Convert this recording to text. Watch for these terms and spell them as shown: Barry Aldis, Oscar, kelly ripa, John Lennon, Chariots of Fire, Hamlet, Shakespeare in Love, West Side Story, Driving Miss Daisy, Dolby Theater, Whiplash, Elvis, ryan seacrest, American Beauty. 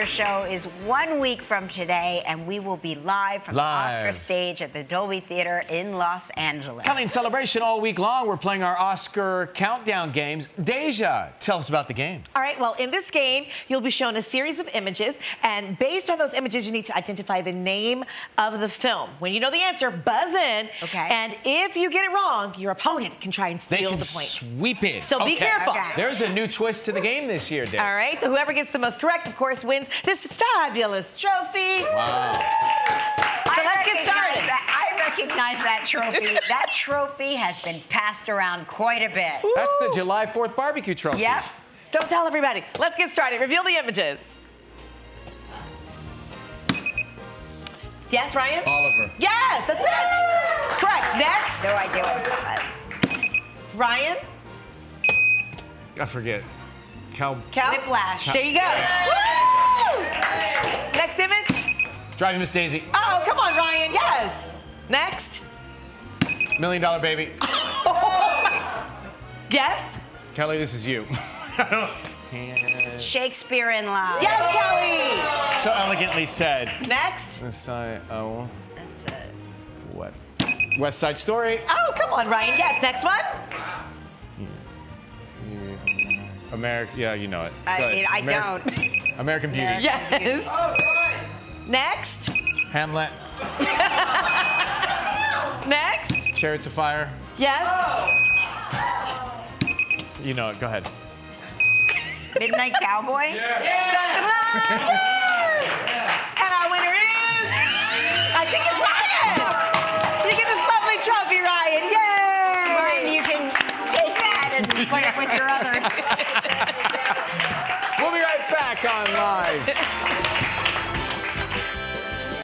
Oscar show is 1 week from today, and we will be live from the Oscar stage at the Dolby Theater in Los Angeles. Coming celebration all week long, we're playing our Oscar countdown games. Deja, tell us about the game. All right, well, in this game, you'll be shown a series of images, and based on those images, you need to identify the name of the film. When you know the answer, buzz in, okay. And if you get it wrong, your opponent can try and steal the point. Sweep it. So be careful. Okay. There's a new twist to the game this year, Deja. All right, so whoever gets the most correct, of course, wins this fabulous trophy. Wow. So let's get started. I recognize that trophy. That trophy has been passed around quite a bit. Ooh. That's the July 4th barbecue trophy. Yep. Don't tell everybody. Let's get started. Reveal the images. Yes, Ryan? Oliver. Yes, that's it. Correct. Next. No idea what it was. Ryan? I forget. Whiplash. There you go. Woo! Next image. Driving Miss Daisy. Oh, come on, Ryan. Yes. Next. $1 Million Baby. Yes. Kelly, this is you. Shakespeare in Love. Yes, Kelly. So elegantly said. Next. That's it. What? West Side Story. Oh, come on, Ryan. Yes. Next one. American, yeah, you know it. I mean, I don't. American Beauty. Yes. Beauty. Oh, right. Next. Hamlet. Next. Chariots of Fire. Yes. Oh. You know it. Go ahead. Midnight Cowboy. Yeah. Yeah. Dun, dun, dun, dun. Put it with your others. We'll be right back on Live.